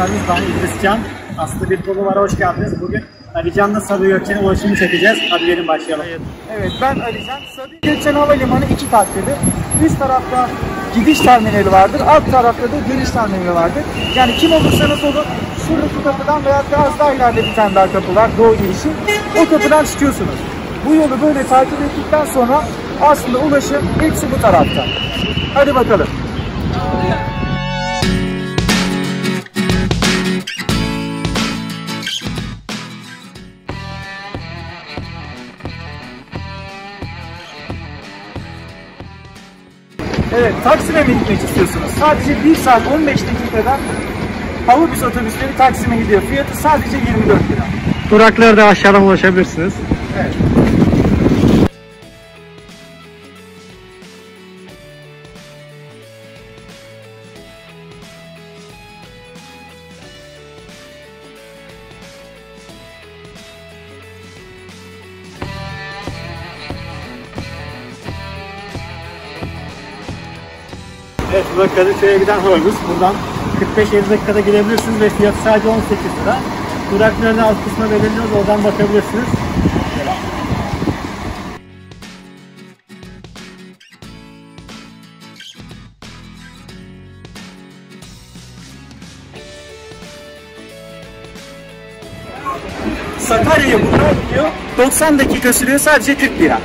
Geldiniz, ben İdriscan. Aslı bir kolu var, hoş geldiniz. Bugün Ali Can'la Sabiha Gökçen'e ulaşımı çekeceğiz. Hadi gelin başlayalım. Evet, ben Ali Can. Sabiha Gökçen Havalimanı iki taklidi. Üst tarafta gidiş terminali vardır, alt tarafta da dönüş terminali vardır. Yani kim olursanız olun, şuradaki kapıdan veya biraz daha ileride bir tane daha kapı var, doğu girişi. O kapıdan çıkıyorsunuz. Bu yolu böyle takip ettikten sonra aslında ulaşım hepsi bu tarafta. Hadi bakalım. Evet, Taksim'e gitmek istiyorsunuz. Sadece 1 saat 15 dakikada Havabüs otobüsleri Taksim'e gidiyor. Fiyatı sadece 24 lira. Duraklarda aşağıdan ulaşabilirsiniz. Evet. Evet, burada Kadıköy'e giden Havabüs. Buradan 45-50 dakikada gidebilirsiniz ve fiyatı sadece 18 lira. Duraklarını alt kısmına belirliyoruz, oradan bakabilirsiniz. Sakarya'ya buradan gidiyor, 90 dakika sürüyor, sadece 40 lira.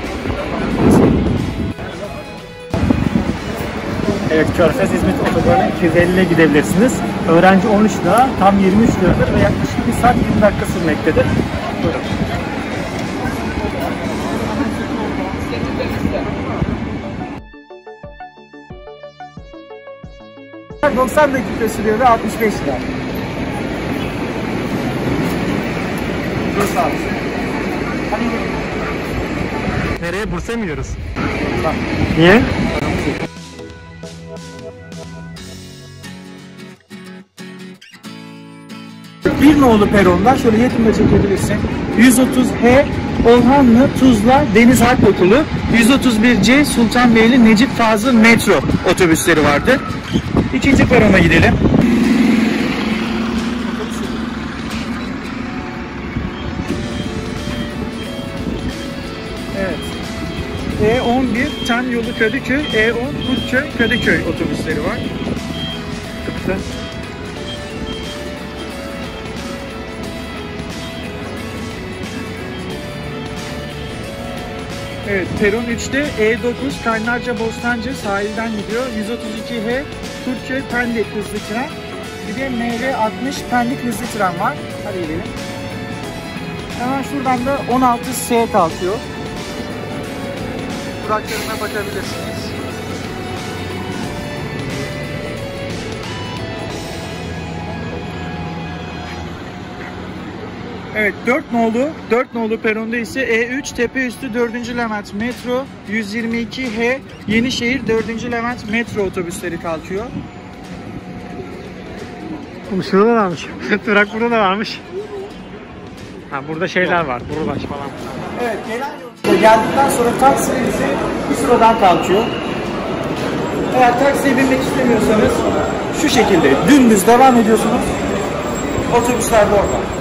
Evet, Körfez-İzmit otobanına 250'ye gidebilirsiniz. Öğrenci 13 lira, tam 23 liradır ve yaklaşık 1 saat 20 dakika sürmektedir. Buyurun. Evet. 90 dakika sürüyor ve 65 lira. Bursa abi. Hadi gidelim. Nereye? Bursa'ya mı gidiyoruz? Tamam. Niye? Bir nolu peronlar, şöyle yakında çekebilirsin. 130H Orhanlı Tuzla Deniz Harp Okulu, 131C Sultan Beyli Necip Fazıl metro otobüsleri vardı. İkinci perona gidelim. Evet. E11 Tanyolu Kadıköy, E10 Bursa Kadıköy otobüsleri var. Kıpta. Evet, peron 3'te E9 Kaynarca Bostancı sahilden gidiyor. 132H Türkiye Pendik hızlı tren. Bir de MR60 Pendik hızlı tren var. Hadi gidelim. Hemen şuradan da 16S kalkıyor. Duraklarına bakabilirsiniz. Evet, 4 nolu peronda ise E3 Tepeüstü 4. Levent metro, 122H Yenişehir 4. Levent metro otobüsleri kalkıyor. Şurada da varmış. Durak burada da varmış. Ha, burada şeyler var. Buralar falan. Evet, geldikten sonra taksi bizi bu sıradan kalkıyor. Eğer taksiye binmek istemiyorsanız şu şekilde dümdüz devam ediyorsunuz. Otobüsler de orada.